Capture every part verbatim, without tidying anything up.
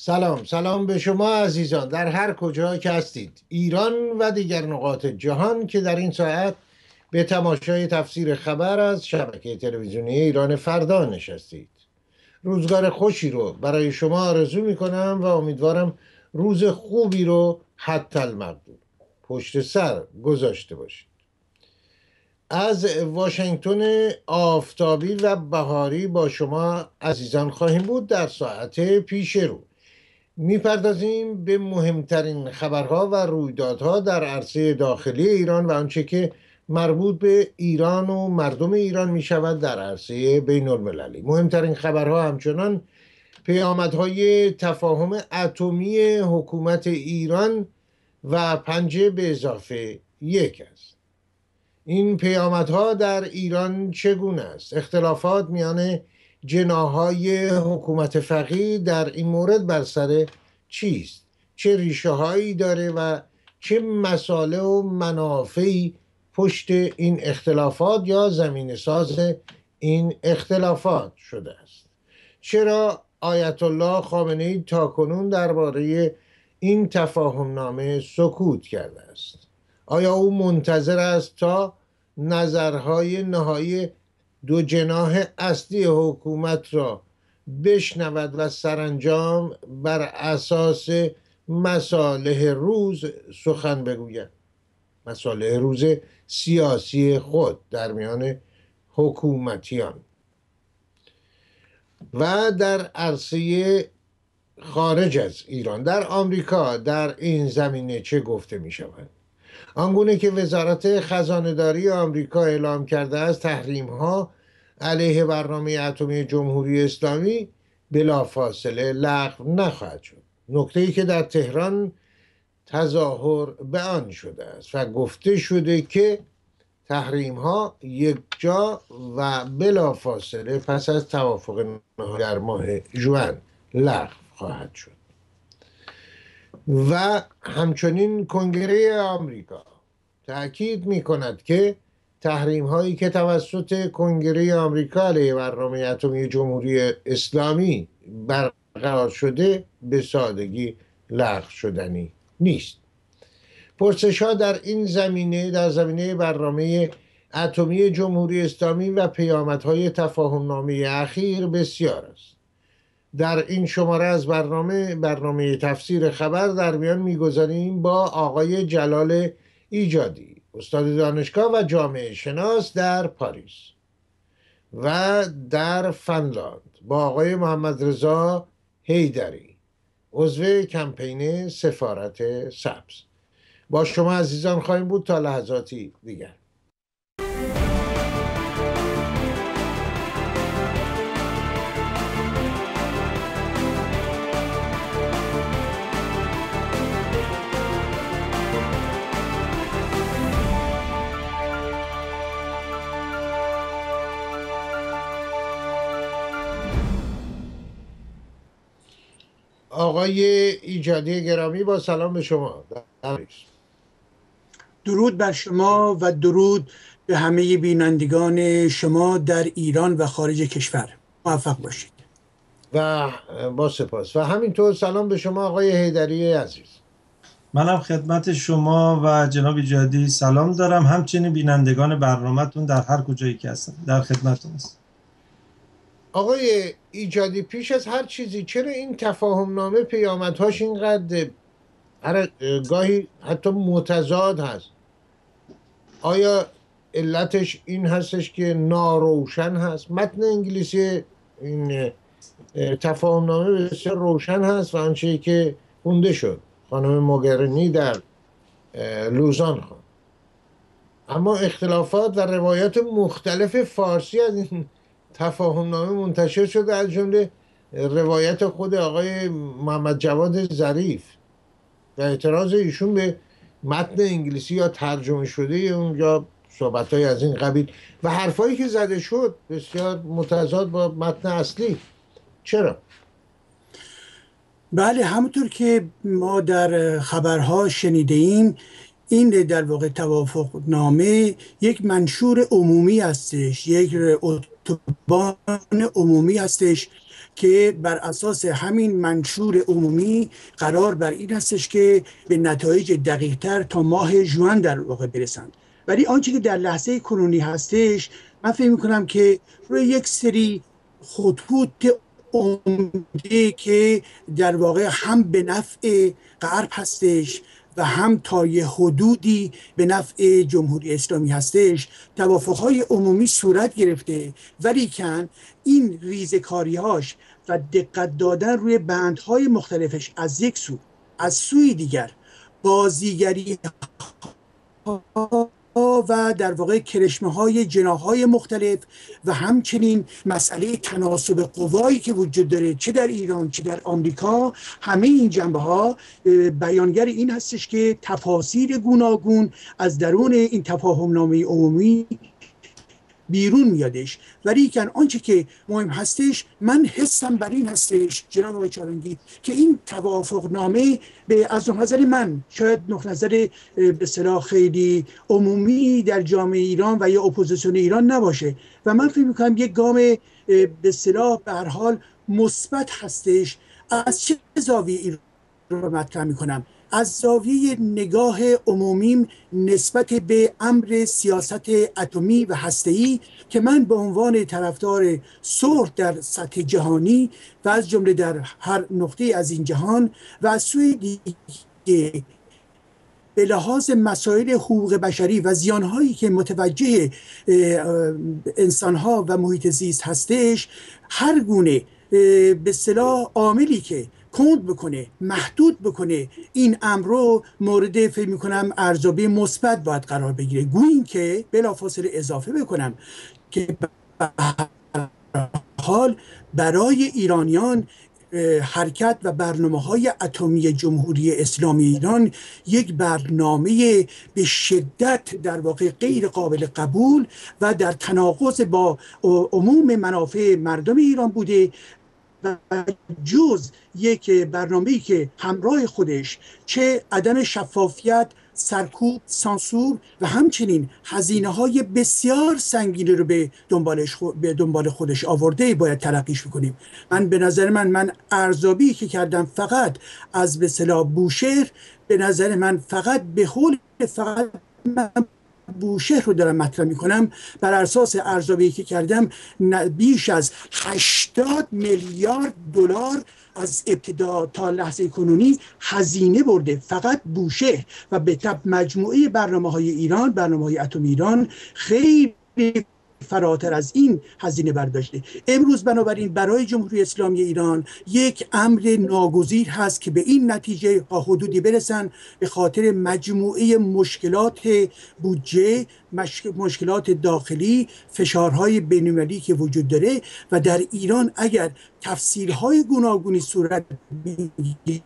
سلام سلام به شما عزیزان در هر کجا که هستید، ایران و دیگر نقاط جهان، که در این ساعت به تماشای تفسیر خبر از شبکه تلویزیونی ایران فردا نشستید. روزگار خوشی رو برای شما آرزو میکنم و امیدوارم روز خوبی رو حتی المقدور پشت سر گذاشته باشید. از واشنگتن آفتابی و بهاری با شما عزیزان خواهیم بود در ساعت پیش رو. میپردازیم به مهمترین خبرها و رویدادها در عرصه داخلی ایران و آنچه که مربوط به ایران و مردم ایران میشود در عرصه بین المللی. مهمترین خبرها همچنان پیامدهای تفاهم اتمی حکومت ایران و پنج به اضافه یک است. این پیامدها در ایران چگونه است؟ اختلافات میان جناح‌های حکومت فقیه در این مورد بر سر چیست؟ چه ریشه هایی داره و چه مساله و منافعی پشت این اختلافات یا زمین ساز این اختلافات شده است؟ چرا آیت الله خامنه‌ای تاکنون درباره این تفاهمنامه سکوت کرده است؟ آیا او منتظر است تا نظرهای نهایی دو جناح اصلی حکومت را بشنود و سرانجام بر اساس مصالح روز سخن بگوید، مصالح روز سیاسی خود در میان حکومتیان؟ و در عرصه خارج از ایران، در آمریکا، در این زمینه چه گفته می شود؟ آنگونه که وزارت خزانه‌داری آمریکا اعلام کرده است، تحریم‌ها علیه برنامه اتمی جمهوری اسلامی بلافاصله لغو نخواهد شد. نکته‌ای که در تهران تظاهر به آن شده است و گفته شده که تحریم‌ها یکجا و بلافاصله پس از توافق نهایی در ماه ژوئن لغو خواهد شد. و همچنین کنگره آمریکا تأکید می کند که تحریم هایی که توسط کنگره آمریکا علیه برنامه اتمی جمهوری اسلامی برقرار شده به سادگی لغو شدنی نیست. پرسش ها در این زمینه، در زمینه برنامه اتمی جمهوری اسلامی و پیامدهای تفاهمنامه اخیر بسیار است. در این شماره از برنامه برنامه تفسیر خبر در میان میگذاریم با آقای جلال ایجادی، استاد دانشگاه و جامعه شناس در پاریس و در فنلاند، با آقای محمد رضا حیدری، عضو کمپین سفارت سبز. با شما عزیزان خواهیم بود تا لحظاتی دیگر. آقای ایجادی گرامی، با سلام به شما. درود بر شما و درود به همه بینندگان شما در ایران و خارج کشور. موفق باشید و با سپاس. و همینطور سلام به شما آقای حیدری عزیز. منم خدمت شما و جناب ایجادی سلام دارم، همچنین بینندگان برنامه‌تون در هر کجایی که هستن در خدمتتون هستم. آقای ایجادی، پیش از هر چیزی چرا این تفاهمنامه پیامدهاش اینقدر هر گاهی حتی متضاد هست؟ آیا علتش این هستش که ناروشن هست؟ متن انگلیسی این تفاهمنامه بسیار روشن هست و آنچه که خونده شد خانم موگرینی در لوزان خواند، اما اختلافات و روایات مختلف فارسی از این تفاهمنامه منتشر شده، از جمله روایت خود آقای محمد جواد ظریف در اعتراض ایشون به متن انگلیسی یا ترجمه شده اونجا صحبت‌های از این قبیل و حرفایی که زده شد بسیار متضاد با متن اصلی. چرا؟ بله، همونطور که ما در خبرها شنیده ایم این در واقع توافق نامه یک منشور عمومی هستش، یک اتوبان عمومی هستش که بر اساس همین منشور عمومی قرار بر این هستش که به نتایج دقیق تر تا ماه ژوئن در واقع برسند. ولی آنچه که در لحظه کنونی هستش من فکر می‌کنم که روی یک سری خطوط عمده که در واقع هم به نفع غرب هستش و هم تا یه حدودی به نفع جمهوری اسلامی هستش توافق‌های عمومی صورت گرفته، ولیکن این ریزکاری‌هاش و دقت دادن روی بندهای مختلفش از یک سو، از سوی دیگر بازیگری و در واقع کرشمه‌های جناح‌های مختلف و همچنین مسئله تناسب قوایی که وجود داره چه در ایران چه در آمریکا، همه این جنبه‌ها بیانگر این هستش که تفاسیر گوناگون از درون این تفاهم‌نامه عمومی بیرون میادش. ولیکن آنچه که مهم هستش من حسم بر این هستش جناب آقای چالنگی که این توافقنامه به از نظر من شاید نقطه نظر به اصطلاح خیلی عمومی در جامعه ایران و یا اپوزیسیون ایران نباشه و من فکر می‌کنم یک گام به اصطلاح به هر حال مثبت هستش. از چه زاویه ایران رو مطرح می‌کنم؟ از زاویه نگاه عمومیم نسبت به امر سیاست اتمی و هسته‌ای که من به عنوان طرفدار صلح در سطح جهانی و از جمله در هر نقطه از این جهان و از سوی دیگه به لحاظ مسائل حقوق بشری و زیانهایی که متوجه انسانها و محیط زیست هستش هر گونه به اصطلاح عاملی که کند بکنه، محدود بکنه این امر رو مورد فکر می‌کنم ارزیابی مثبت باید قرار بگیره. گویی که بلافاصله اضافه بکنم که به هر حال برای ایرانیان حرکت و برنامه‌های اتمی جمهوری اسلامی ایران یک برنامه به شدت در واقع غیر قابل قبول و در تناقض با عموم منافع مردم ایران بوده و جز یک برنامه‌ای که همراه خودش چه عدم شفافیت، سرکوب، سانسور و همچنین هزینه‌های بسیار سنگینی رو به دنبالش خو... به دنبال خودش آورده باید تلقیش بکنیم. من به نظر من من ارزیابی که کردم فقط از به اصطلاح بوشهر، به نظر من فقط به قول فقط من بوشهر رو دارم مطرح میکنم، بر اساس ارزیابی که کردم بیش از هشتاد میلیارد دلار از ابتدا تا لحظه کنونی هزینه برده فقط بوشهر و به تبع مجموعه برنامه های ایران، برنامه های اتمی ایران خیلی فراتر از این هزینه برداشته. امروز بنابراین برای جمهوری اسلامی ایران یک امر ناگزیر هست که به این نتیجه تا حدودی برسن به خاطر مجموعه مشکلات بودجه، مشکلات داخلی، فشارهای بین‌المللی که وجود داره و در ایران اگر تفسیرهای گوناگونی صورت بگیره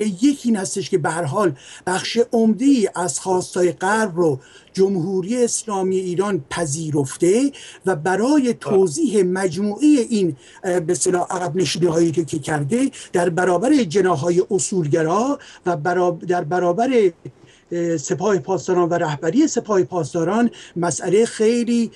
یکی این هستش که به هر حال بخش عمده‌ای از خواستای غرب رو جمهوری اسلامی ایران پذیرفته و برای توضیح مجموعه این به اصطلاح عقب نشینی‌هایی که کرده در برابر جناح‌های اصولگرا و برابر در برابر سپاه پاسداران و رهبری سپاه پاسداران مسئله خیلی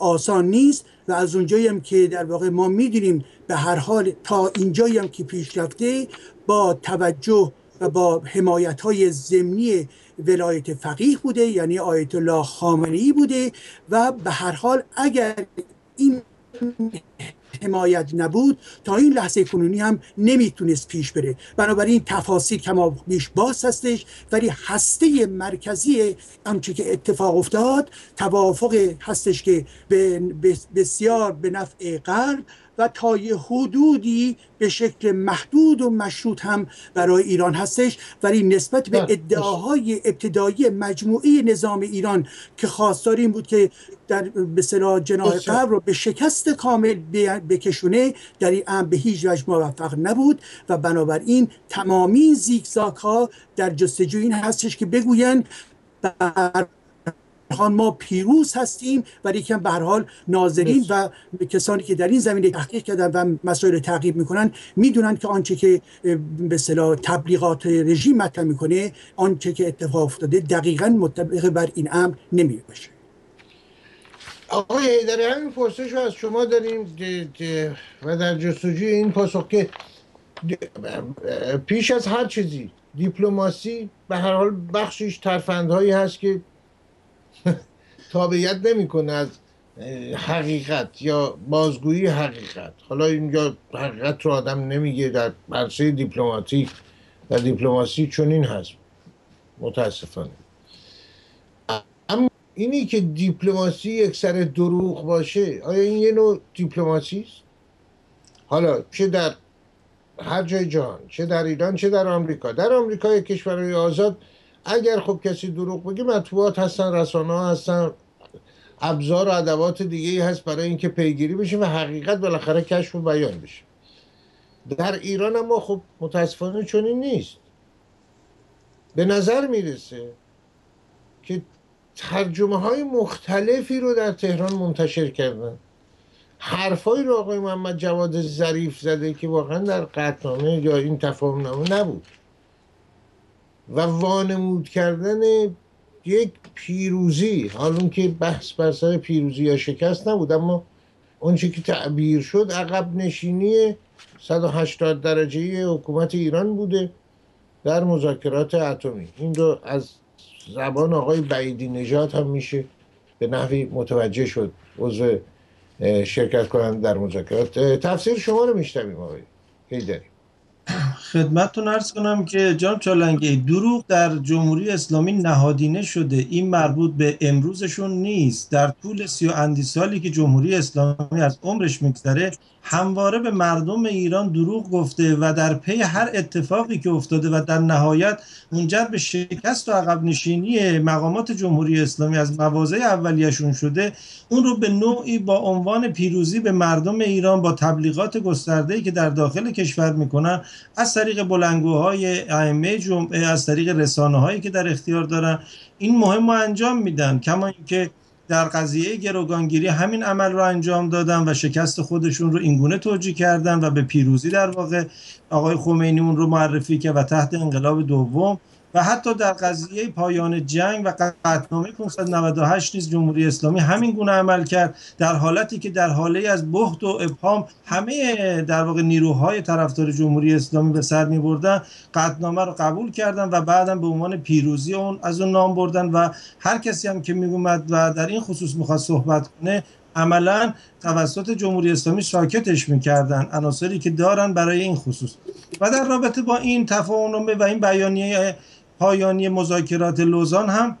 آسان نیست و از اونجایی هم که در واقع ما می‌دونیم به هر حال تا اینجایی هم که پیش رفته با توجه و با حمایت‌های ضمنی ولایت فقیه بوده، یعنی آیت الله خامنه‌ای بوده و به هر حال اگر این حمایت نبود تا این لحظه کنونی هم نمیتونست پیش بره. بنابراین تفاصیل کما بیش باز هستش ولی هسته مرکزی همچه که اتفاق افتاد توافق هستش که بسیار به نفع غرب و تا یه حدودی به شکل محدود و مشروط هم برای ایران هستش، ولی نسبت به ادعاهای ابتدایی مجموعه نظام ایران که خواستار این بود که در به اصطلاح جناح قبر رو به شکست کامل بکشونه، در این امر به هیچ وجه موفق نبود و بنابراین تمامی زیگزاگ ها در جستجوی این هستش که بگویند بر ما پیروز هستیم، ولی که به هر حال ناظرین و کسانی که در این زمینه تحقیق کردن و مسائل تعقیب میکنن میدونن که آنچه که به اصطلاح تبلیغات رژیم مطرح میکنه، آنچه که اتفاق افتاده دقیقاً مطابق بر این امر نمی‌باشه. آقای حیدری، همین پرسش رو از شما داریم و در جستجوی این پاسخ که پیش از هر چیزی دیپلماسی به هر حال بخشش ترفندهایی هست که تابعیت نمیکنه از حقیقت یا بازگویی حقیقت. حالا اینجا حقیقت رو آدم نمیگه، در عرصه دیپلماتیک و دیپلماسی چنین هست متاسفانه. اما اینی که دیپلماسی یکسره دروغ باشه، آیا این یه نوع دیپلماسی است؟ حالا چه در هر جای جهان، چه در ایران، چه در آمریکا. در آمریکا یک کشورهای آزاد، اگر خب کسی دروغ بگه، مطبوعات هستن، رسانه‌ها هستن، ابزار و ادوات دیگه‌ای هست برای اینکه پیگیری بشه و حقیقت بالاخره کشف و بیان بشه. در ایران اما خب متاسفانه چنین نیست. به نظر میرسه که ترجمه های مختلفی رو در تهران منتشر کردن. حرفایی رو آقای محمد جواد ظریف زده که واقعا در قطعنامه یا این تفاهم‌نامه نبود و وانمود کردن یک پیروزی، حالون که بحث بر سر پیروزی یا شکست نبود، اما اونچه که تعبیر شد عقب نشینی صد و هشتاد درجه حکومت ایران بوده در مذاکرات اتمی. این رو از زبان آقای بعیدی نژاد هم میشه به نحوی متوجه شد، عضو شرکت کنند در مذاکرات. تفسیر شما رو میشتمیم آقای حیدری. خدمتتون عرض کنم که جناب چالنگی، دروغ در جمهوری اسلامی نهادینه شده. این مربوط به امروزشون نیست. در طول سی و اندی سالی که جمهوری اسلامی از عمرش میگذره، همواره به مردم ایران دروغ گفته و در پی هر اتفاقی که افتاده و در نهایت منجر به شکست و عقب نشینی مقامات جمهوری اسلامی از مواضع اولیه‌شون شده، اون رو به نوعی با عنوان پیروزی به مردم ایران با تبلیغات گسترده‌ای که در داخل کشور میکنن، از طریق بلندگوهای ائمه جمعه، از طریق رسانه‌هایی که در اختیار دارن، این مهم رو انجام میدن. کما اینکه در قضیه گروگانگیری همین عمل رو انجام دادن و شکست خودشون رو اینگونه توجیه کردن و به پیروزی در واقع آقای خمینی اون رو معرفی کرد و تحت انقلاب دوم و حتی در قضیه پایان جنگ و قطعنامه پانصد و نود و هشت نیز جمهوری اسلامی همین گونه عمل کرد، در حالتی که در حاله از بهت و ابهام همه در واقع نیروهای طرفدار جمهوری اسلامی به سر می بردن، قطعنامه رو قبول کردن و بعدا به عنوان پیروزی اون از اون نام بردن و هر کسی هم که می اومد و در این خصوص میخواست صحبت کنه عملا توسط جمهوری اسلامی ساکتش میکردن، عناصری که دارن برای این خصوص. و در رابطه با این تفاهمنامه و این بیانیه پایانی مذاکرات لوزان هم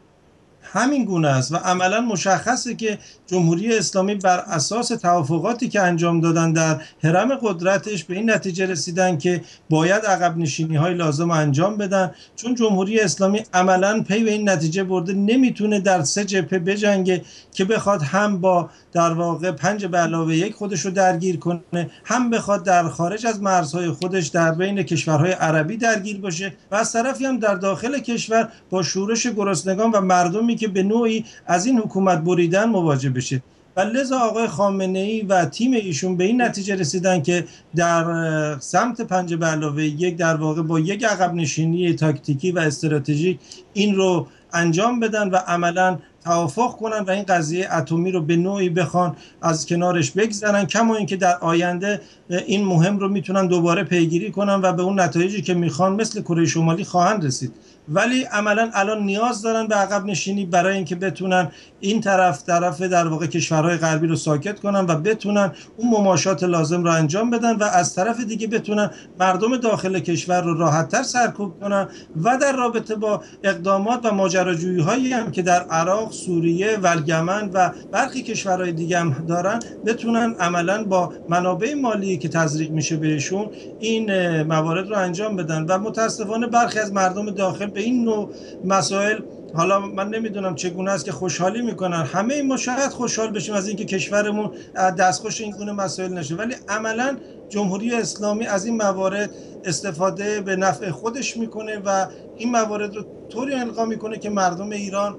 همین گونه است و عملا مشخصه که جمهوری اسلامی بر اساس توافقاتی که انجام دادن در هرم قدرتش به این نتیجه رسیدن که باید عقب نشینی های لازم انجام بدن، چون جمهوری اسلامی عملا پی به این نتیجه برده نمیتونه در سه جبهه بجنگه که بخواد هم با در واقع پنج به علاوه یک خودش رو درگیر کنه، هم بخواد در خارج از مرزهای خودش در بین کشورهای عربی درگیر باشه و از طرفی هم در داخل کشور با شورش گرسنگان و مردمی که به نوعی از این حکومت بریدن مواجه بشه. و لذا آقای خامنه‌ای و تیم ایشون به این نتیجه رسیدن که در سمت پنج به علاوه یک در واقع با یک عقب نشینی تاکتیکی و استراتژیک این رو انجام بدن و عملا توافق کنن و این قضیه اتمی رو به نوعی بخوان از کنارش بگذرن، کما اینکه در آینده این مهم رو میتونن دوباره پیگیری کنن و به اون نتایجی که میخوان مثل کره شمالی خواهند رسید. ولی عملا الان نیاز دارن به عقب نشینی برای اینکه بتونن این طرف طرف در واقع کشورهای غربی رو ساکت کنن و بتونن اون مماشات لازم رو انجام بدن و از طرف دیگه بتونن مردم داخل کشور رو راحت‌تر سرکوب کنن. و در رابطه با اقدامات و ماجراجویی هایی هم که در عراق، سوریه، والگمن و برخی کشورهای دیگه هم دارن بتونن عملا با منابع مالی که تزریق میشه بهشون این موارد رو انجام بدن. و متاسفانه برخی از مردم داخل به این نوع مسائل، حالا من نمیدونم چگونه است که خوشحالی میکنن. همه ما شاید خوشحال بشیم از اینکه کشورمون دستخوش این گونه مسائل نشه، ولی عملا جمهوری اسلامی از این موارد استفاده به نفع خودش میکنه و این موارد رو طوری القا میکنه که مردم ایران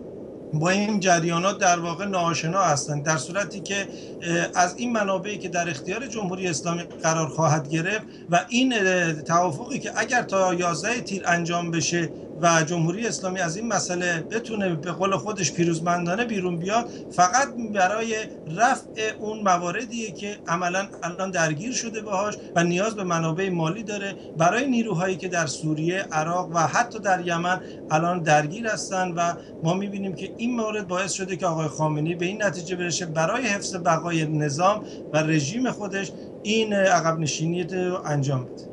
با این جریانات در واقع ناآشنا هستند، در صورتی که از این منابعی که در اختیار جمهوری اسلامی قرار خواهد گرفت و این توافقی که اگر تا یازده تیر انجام بشه و جمهوری اسلامی از این مسئله بتونه به قول خودش پیروزمندانه بیرون بیاد، فقط برای رفع اون مواردیه که عملا الان درگیر شده باهاش و نیاز به منابع مالی داره برای نیروهایی که در سوریه، عراق و حتی در یمن الان درگیر هستن. و ما میبینیم که این مورد باعث شده که آقای خامنه‌ای به این نتیجه برسه برای حفظ بقای نظام و رژیم خودش این عقب نشینی رو انجام بده.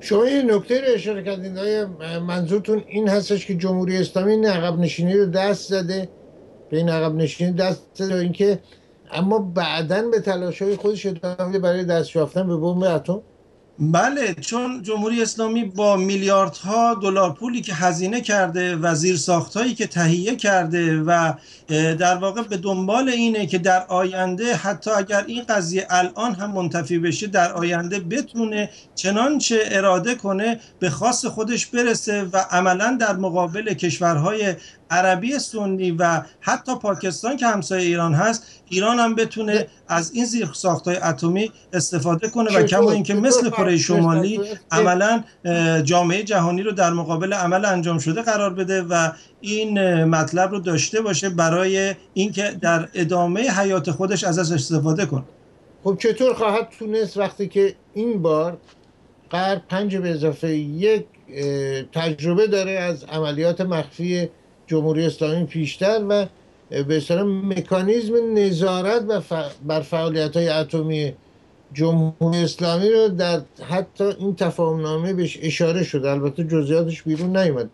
شما این نکته رو اشاره کردین، آیا منظورتون این هستش که جمهوری اسلامی این عقب نشینی رو دست زده، به این عقب نشینی دست زده، اینکه اما بعداً به تلاش‌های خودش ادامه میده برای دست یافتن به بمب اتم؟ بله، چون جمهوری اسلامی با میلیاردها دلار پولی که هزینه کرده و زیرساختهایی که تهیه کرده و در واقع به دنبال اینه که در آینده حتی اگر این قضیه الان هم منتفی بشه، در آینده بتونه چنانچه اراده کنه به خواست خودش برسه و عملا در مقابل کشورهای عربی سنی و حتی پاکستان که همسایه ایران هست، ایران هم بتونه از این زیرساخت‌های اتمی استفاده کنه و کما اینکه مثل کره شمالی عملا جامعه جهانی رو در مقابل عمل انجام شده قرار بده و این مطلب رو داشته باشه برای اینکه در ادامه حیات خودش ازش استفاده کنه. خب چطور خواهد تونست وقتی که این بار غرب پنج به اضافه یک تجربه داره از عملیات مخفی جمهوری اسلامی پیشتر و به اصطلاح مکانیزم نظارت بر فعالیت‌های اتمی جمهوری اسلامی رو در حتی این تفاهمنامه بهش اشاره شده، البته جزئیاتش بیرون نیامده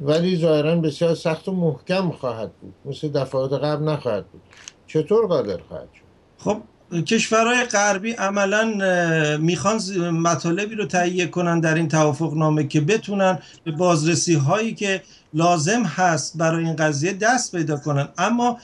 ولی ظاهرا بسیار سخت و محکم خواهد بود، مثل دفعات قبل نخواهد بود. چطور قادر خواهد شد؟ خب کشورهای غربی عملا میخوان مطالبی رو تهیه کنن در این توافقنامه که بتونن به بازرسی هایی که لازم هست برای این قضیه دست پیدا کنن، اما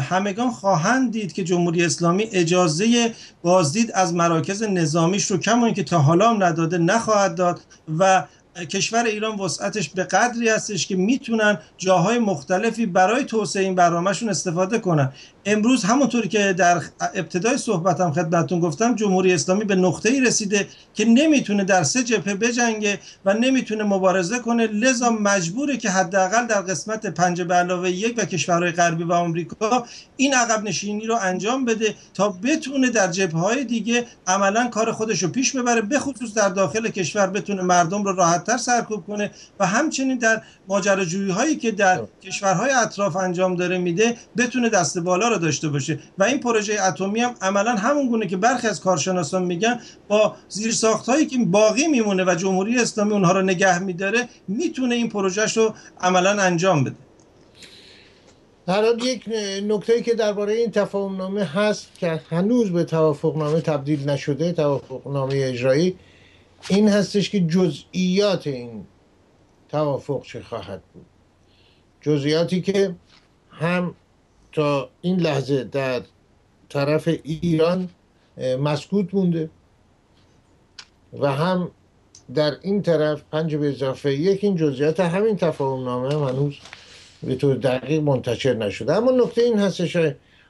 همگان خواهند دید که جمهوری اسلامی اجازه بازدید از مراکز نظامیش رو کما اینکه تا حالا هم نداده نخواهد داد و کشور ایران وسعتش به قدری هستش که میتونن جاهای مختلفی برای توسعه این برنامهشون استفاده کنن. امروز همونطوری که در ابتدای صحبتم خدمتتون گفتم، جمهوری اسلامی به نقطه‌ای رسیده که نمیتونه در سه جبهه بجنگه و نمیتونه مبارزه کنه، لذا مجبوره که حداقل در قسمت پنج به علاوه یک و کشورهای غربی و آمریکا این عقب نشینی رو انجام بده تا بتونه در جبهه‌های دیگه عملا کار خودش رو پیش ببره، به خصوص در داخل کشور بتونه مردم رو راحت تر سرکوب کنه و همچنین در ماجراجویی هایی که در کشورهای اطراف انجام داره میده بتونه دست بالا را داشته باشه. و این پروژه اتمی هم عملا همون گونه که برخی از کارشناسان میگن با زیرساخت هایی که باقی میمونه و جمهوری اسلامی اونها رو نگه میداره میتونه این پروژهش رو عملا انجام بده. در حال یک نکته‌ای که درباره این تفاهمنامه هست که هنوز به توافقنامه تبدیل نشده، توافقنامه اجرایی، این هستش که جزئیات این توافق چه خواهد بود، جزئیاتی که هم تا این لحظه در طرف ایران مسکوت مونده و هم در این طرف پنج به اضافه یک این جزئیات همین تفاهمنامه هم هنوز به طور دقیق منتشر نشده. اما نکته این هستش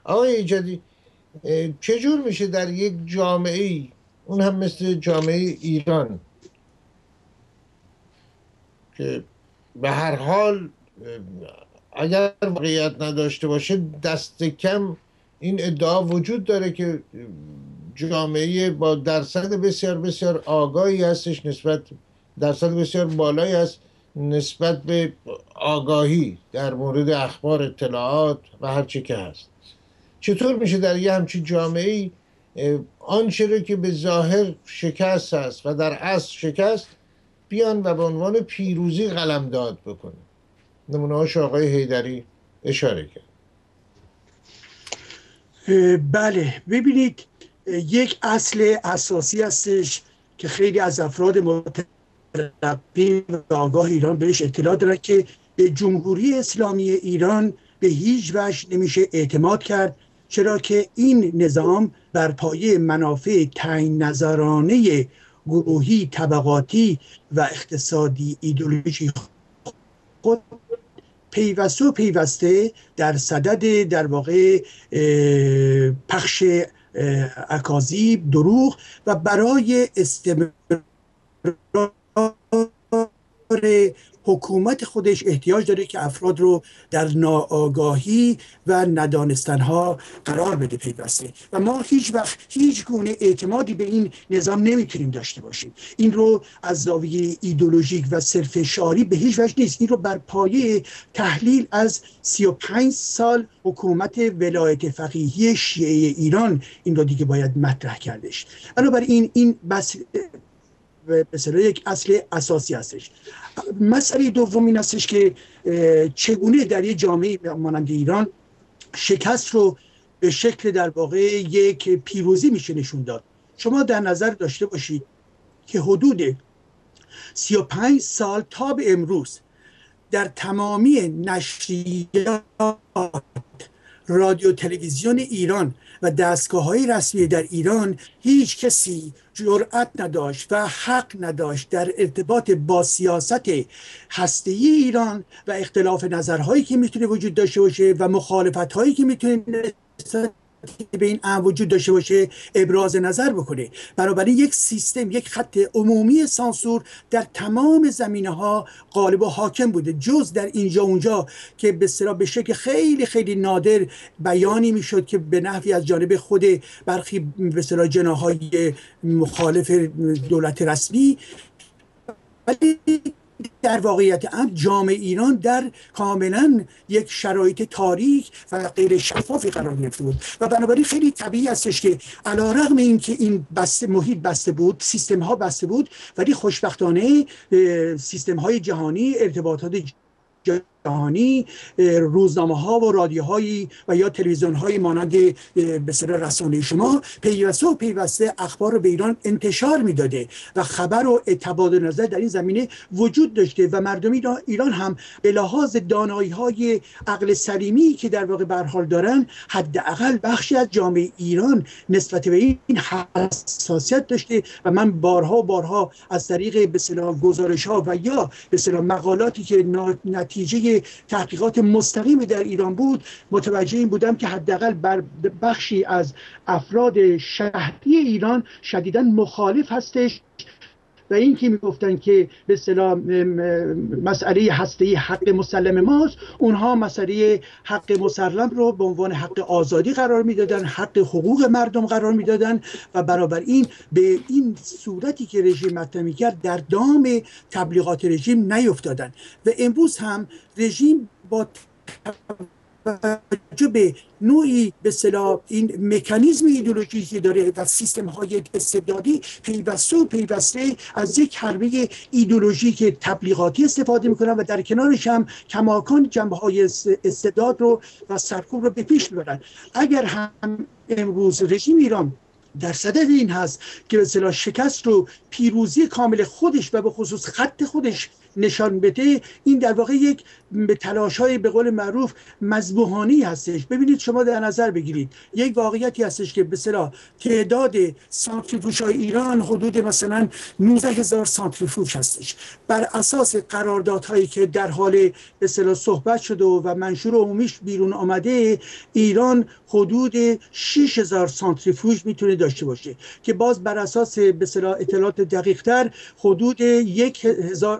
آقای ایجادی، چجور میشه در یک جامعه‌ای، اون هم مثل جامعه ایران که به هر حال اگر واقعیت نداشته باشه دست کم این ادعا وجود داره که جامعه با درصد بسیار بسیار آگاهی هستش، نسبت درصد بسیار بالایی هست نسبت به آگاهی در مورد اخبار، اطلاعات و هر چی که هست، چطور میشه در یه همچین جامعه‌ای آنچه رو که به ظاهر شکست هست و در اصل شکست بیان و به عنوان پیروزی قلمداد بکنه؟ نمونه‌هاش آقای حیدری اشاره کرد. بله ببینید، یک اصل اساسی هستش که خیلی از افراد متربی و آگاه ایران بهش اطلاع دارن که جمهوری اسلامی ایران به هیچ وجه نمیشه اعتماد کرد، چرا که این نظام بر پایه منافع تعیین نظرانه گروهی، طبقاتی و اقتصادی ایدئولوژی خود پیوسته و پیوسته در صدد در واقع پخش اکاذیب، دروغ و برای استمرار حکومت خودش احتیاج داره که افراد رو در ناآگاهی و ندانستنها قرار بده پیوسته، و ما هیچ وقت هیچ گونه اعتمادی به این نظام نمیتونیم داشته باشیم. این رو از زاویه ایدئولوژیک و صرف شعاری به هیچ وجه نیست، این رو بر پایه تحلیل از سی و پنج سال حکومت ولایت فقیهی شیعه ایران این رو دیگه باید مطرح کردش. بنابراین این این بس به اصطلاح یک اصل اساسی هستش. مسئله دوم این هستش که چگونه در یک جامعه مانند ایران شکست رو به شکل در واقع یک پیروزی میشه نشون داد. شما در نظر داشته باشید که حدود سی و پنج سال تا به امروز در تمامی نشریات، رادیو، تلویزیون ایران و دستگاه‌های رسمی در ایران هیچ کسی جرأت نداشت و حق نداشت در ارتباط با سیاست هسته‌ای ایران و اختلاف نظرهایی که میتونه وجود داشته باشه و مخالفت‌هایی که میتونه به این امر وجود داشته باشه ابراز نظر بکنه. بنابراین یک سیستم، یک خط عمومی سانسور در تمام زمینه‌ها غالب و حاکم بوده، جز در اینجا اونجا که به اصطلاح به شکل خیلی خیلی نادر بیانی میشد که به نحوی از جانب خود برخی به اصطلاح جناح‌های مخالف دولت رسمی، ولی در واقعیت امر جامعه ایران در کاملا یک شرایط تاریک و غیر شفافی قرار گرفته بود، و بنابراین خیلی طبیعی هستش که علیرغم اینکه این بسته، محیط بسته بود، سیستم ها بسته بود، ولی خوشبختانه سیستم های جهانی، ارتباطات جهانی، روزنامه ها و رادیوهایی و یا تلویزیون های مانند به سر رسانه شما پیوسته و پیوسته اخبار رو به ایران انتشار میداده و خبر و تبادل نظر در این زمینه وجود داشته، و مردم ایران هم به لحاظ دانایی های عقل سلیمی که در واقع به هر حال دارن، حداقل بخشی از جامعه ایران نسبت به این حساسیت داشته، و من بارها و بارها از طریق به اصطلاح گزارش ها و یا به اصطلاح مقالاتی که نتیجه تحقیقات مستقیمی در ایران بود متوجه این بودم که حداقل بر بخشی از افراد شهری ایران شدیداً مخالف هستش، و این که میگفتن که به اصطلاح مسئله هسته‌ای حق مسلم ماست، اونها مسئله حق مسلم رو به عنوان حق آزادی قرار میدادن، حق حقوق مردم قرار میدادن، و برابر این به این صورتی که رژیم مطرح میکرد در دام تبلیغات رژیم نیفتادن. و امروز هم رژیم با توجه به نوعی به اصطلاح این مکانیزم ایدئولوژیکی که داره و سیستم های استبدادی پیوسته و پیوسته از یک حربه ایدئولوژیک تبلیغاتی استفاده میکنن و در کنارش هم کماکان جنبه های استبداد رو و سرکوب رو به پیش میبرن. اگر هم امروز رژیم ایران در صدد این هست که به اصطلاح شکست رو پیروزی کامل خودش و به خصوص خط خودش نشان بده، این در واقع یک به تلاش‌های به قول معروف مذبوحانی هستش. ببینید شما در نظر بگیرید یک واقعیتی هستش که به اصطلاح تعداد سانتریفوژهای ایران حدود مثلا نوزده هزار سانتریفوژ هستش. بر اساس قراردادهایی که در حال به اصطلاح صحبت شده و منشور عمومیش بیرون آمده، ایران حدود شش هزار سانتریفوژ میتونه داشته باشه که باز بر اساس به اصطلاح اطلاعات دقیق‌تر حدود یک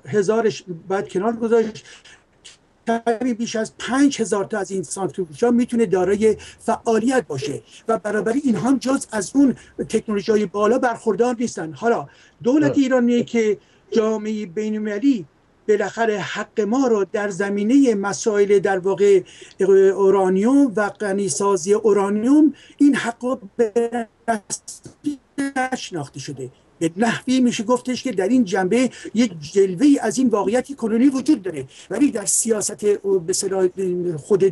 هزار بعد کنار گذاشت، تقریباً بیش از پنج هزار تا از این سانتریفوژها میتونه دارای فعالیت باشه، و برابری اینها جز از اون تکنولوژی‌های بالا برخوردار نیستن. حالا دولت ایرانیه که جامعه بین‌المللی بالاخره حق ما رو در زمینه مسائل در واقع اورانیوم و غنی‌سازی اورانیوم، این حق رو به رسمیت نشناخته شده. به نحوی میشه گفتش که در این جنبه یک جلوه‌ای از این واقعیتی کنونی وجود داره، ولی در سیاست به اصطلاح خود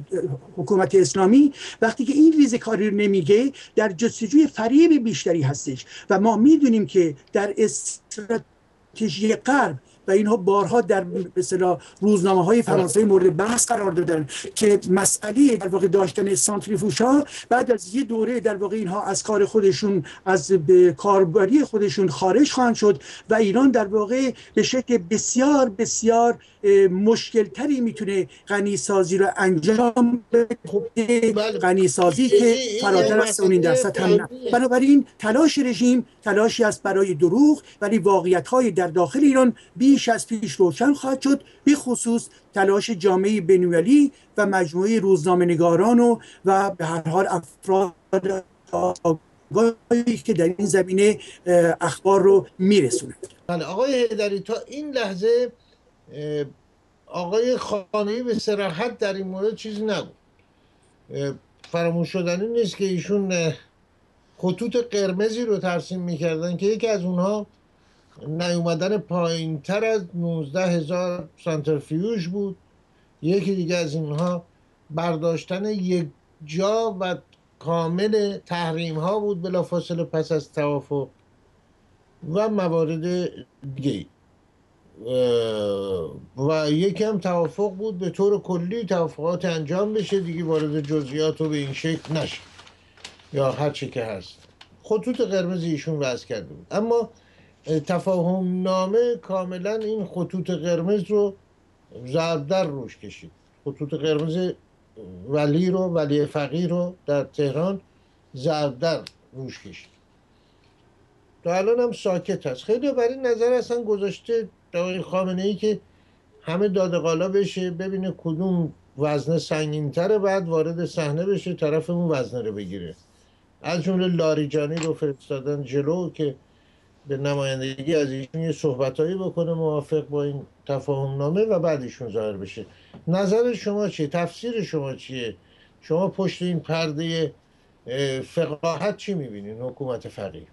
حکومت اسلامی وقتی که این ریزه کاری رو نمیگه، در جستجوی فریب بیشتری هستش و ما میدونیم که در استراتژی غرب و اینها بارها در به اصطلاح روزنامه‌های فرانسوی مورد بحث قرار دادن که مسئله در واقع داشتن سانتریفوژها بعد از یه دوره در واقع اینها از کار خودشون، از کاربری خودشون خارج خواهند شد و ایران در واقع به شکل بسیار بسیار مشکلتری میتونه غنیسازی رو انجام بده، غنیسازی که فراتر از اون درصد هم نه. بنابراین تلاش رژیم تلاشی است برای دروغ، ولی واقعیت‌های در داخل ایران بیش از پیش روشن خواهد شد، به خصوص تلاش جامعه بین‌المللی و مجموعه روزنامه‌نگاران و و به هر حال افراد آگاهی که در این زمینه اخبار رو میرسونند. بله آقای حیدری، تا این لحظه آقای خامنه‌ای به صراحت در این مورد چیزی نگفت. فراموش شدنی نیست که ایشون خطوط قرمزی رو ترسیم میکردن که یکی از اونها نیومدن پایین تر از نوزده هزار سانتریفیوژ بود، یکی دیگه از اینها برداشتن یک جا و کامل تحریم ها بود بلافاصله پس از توافق و موارد دیگه، و یکی هم توافق بود به طور کلی توافقات انجام بشه دیگه، وارد جزئیات رو به این شکل نشه یا هر چی که هست. خطوط قرمز ایشون وضع کرده بود، اما تفاهم نامه کاملا این خطوط قرمز رو زردر روش کشید. خطوط قرمز ولی رو، ولی فقیه رو در تهران زردر روش کشید. تا الان هم ساکت هست. خیلی برای نظر اصلا گذاشته آقای خامنه‌ای که همه دادقالا بشه، ببینه کدوم وزنه سنگین‌تره، بعد وارد صحنه بشه طرف اون وزنه رو بگیره. از جمله لاریجانی رو فرستادن جلو که به نمایندگی از ایشون یه صحبتایی بکنه موافق با این تفاهم نامه و بعد ایشون ظاهر بشه. نظر شما چیه؟ تفسیر شما چیه؟ شما پشت این پرده فقاهت چی می‌بینید؟ حکومت فقیه.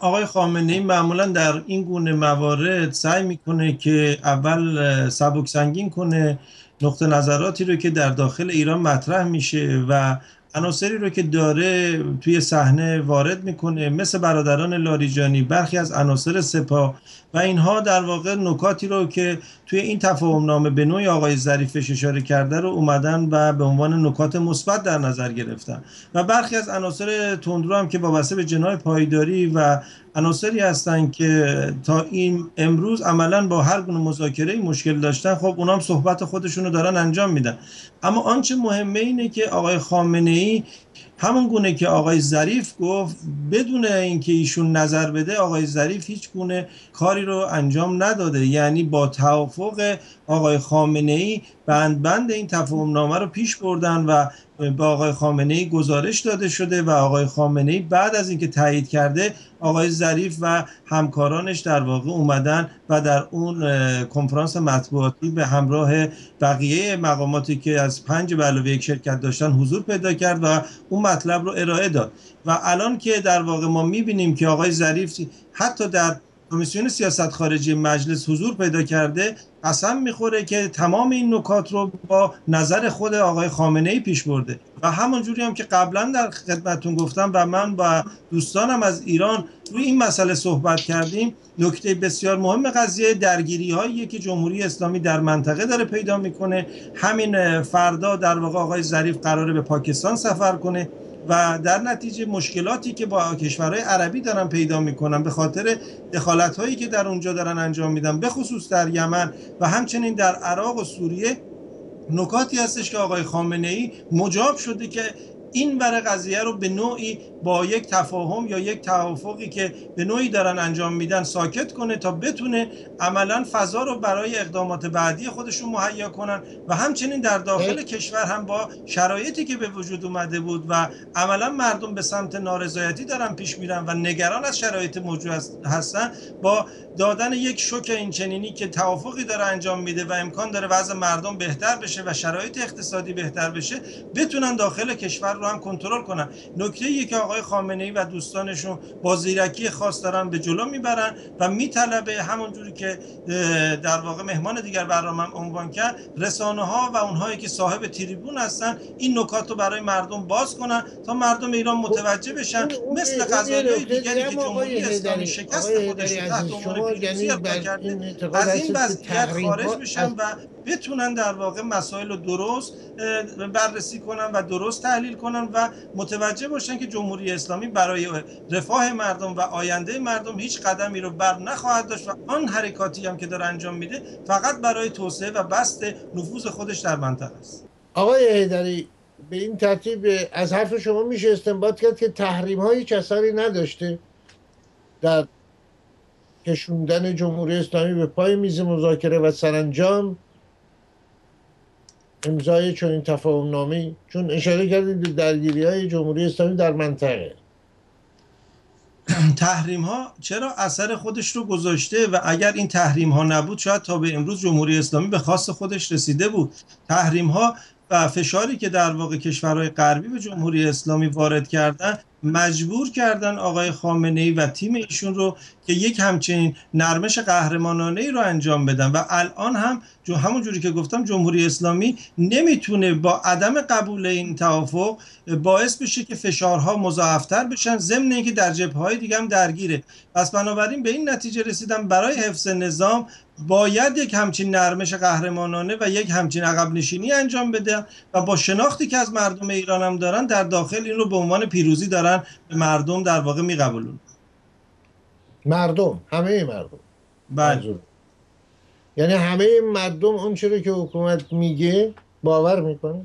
آقای خامنه‌ای معمولا در این گونه موارد سعی میکنه که اول سبک سنگین کنه نقطه نظراتی رو که در داخل ایران مطرح میشه و عناصری رو که داره توی صحنه وارد میکنه، مثل برادران لاریجانی، برخی از عناصر سپاه و اینها در واقع نکاتی رو که توی این تفاهم نامه به نوعی آقای ظریفش اشاره کرده رو اومدن و به عنوان نکات مثبت در نظر گرفتن و برخی از عناصر تندرو هم که وابسته به جناح پایداری و عناصری هستند که تا این امروز عملا با هر گونه مذاکره‌ای مشکل داشتن، خب اونام صحبت خودشونو دارن انجام میدن. اما آنچه مهمه اینه که آقای خامنه‌ای همون گونه که آقای ظریف گفت، بدون اینکه ایشون نظر بده آقای ظریف هیچ گونه کاری رو انجام نداده، یعنی با توافق آقای خامنه‌ای بند بند این تفاهم نامه رو پیش بردن و با آقای خامنه‌ای گزارش داده شده و آقای خامنه‌ای بعد از اینکه تایید کرده، آقای ظریف و همکارانش در واقع اومدن و در اون کنفرانس مطبوعاتی به همراه بقیه مقاماتی که از پنج به علاوه یک شرکت داشتن حضور پیدا کرد و اون مطلب رو ارائه داد. و الان که در واقع ما می‌بینیم که آقای ظریف حتی در کمیسیون سیاست خارجی مجلس حضور پیدا کرده، قسم میخوره که تمام این نکات رو با نظر خود آقای خامنه‌ای پیش برده و همونجوری هم که قبلا در خدمتتون گفتم و من با دوستانم از ایران روی این مسئله صحبت کردیم، نکته بسیار مهم قضیه درگیری‌هایی که جمهوری اسلامی در منطقه داره پیدا میکنه. همین فردا در واقع آقای ظریف قراره به پاکستان سفر کنه و در نتیجه مشکلاتی که با کشورهای عربی دارن پیدا میکنن به خاطر دخالت‌هایی که در اونجا دارن انجام میدن، به خصوص در یمن و همچنین در عراق و سوریه، نکاتی هستش که آقای خامنه‌ای مجاب شده که این بره قضیه رو به نوعی با یک تفاهم یا یک توافقی که به نوعی دارن انجام میدن ساکت کنه تا بتونه عملا فضا رو برای اقدامات بعدی خودشون مهیا کنن و همچنین در داخل کشور هم با شرایطی که به وجود اومده بود و عملا مردم به سمت نارضایتی دارن پیش میرن و نگران از شرایط موجود هستن، با دادن یک شوک اینچنینی که توافقی داره انجام میده و امکان داره وضع مردم بهتر بشه و شرایط اقتصادی بهتر بشه، بتونن داخل کشور رو هم کنترل کنن. نکته‌ای که آقای آقای خامنه‌ای و دوستانشون با زیرکی خاص دارن به جلو میبرن و میطلبه همونجوری که در واقع مهمان دیگر برنامه‌ام عنوان کرد، رسانه‌ها و اونهایی که صاحب تریبون هستن این نکات رو برای مردم باز کنن تا مردم ایران متوجه بشن، مثل قضایای دیگری که جمهوری اسلامی شکست خودش تحت عنوان پیروزی کرده از این وضعیت خارج بشن و بتونن در واقع مسائل رو درست بررسی کنن و درست تحلیل کنن و متوجه باشن که جمهوری اسلامی برای رفاه مردم و آینده مردم هیچ قدمی رو بر نخواهد داشت و آن حرکاتی هم که داره انجام میده فقط برای توسعه و بسط نفوذ خودش در منطقه است. آقای حیدری، به این ترتیب از حرف شما میشه استنباط کرد که تحریم ها هیچ اثری نداشته در کشوندن جمهوری اسلامی به پای میز مذاکره و سرانجام امضای چنین تفاهم نامی، چون اشاره کردید به درگیری‌های جمهوری اسلامی در منطقه. تحریم ها چرا اثر خودش رو گذاشته و اگر این تحریم ها نبود شاید تا به امروز جمهوری اسلامی به خواست خودش رسیده بود. تحریم ها و فشاری که در واقع کشورهای غربی به جمهوری اسلامی وارد کردن مجبور کردن آقای خامنه‌ای و تیم ایشون رو که یک همچین نرمش قهرمانانه‌ای رو انجام بدن و الان هم همون جوری که گفتم جمهوری اسلامی نمیتونه با عدم قبول این توافق باعث بشه که فشارها مضاعف‌تر بشن، ضمن اینکه در جبهه‌های دیگه هم درگیره. پس بنابراین به این نتیجه رسیدم برای حفظ نظام باید یک همچین نرمش قهرمانانه و یک همچین عقب نشینی انجام بده و با شناختی که از مردم ایران هم دارن در داخل این رو به عنوان پیروزی دارن به مردم در واقع میقبولن. مردم، همه مردم. بله. یعنی همه مردم اون چیزی که حکومت میگه باور میکنه.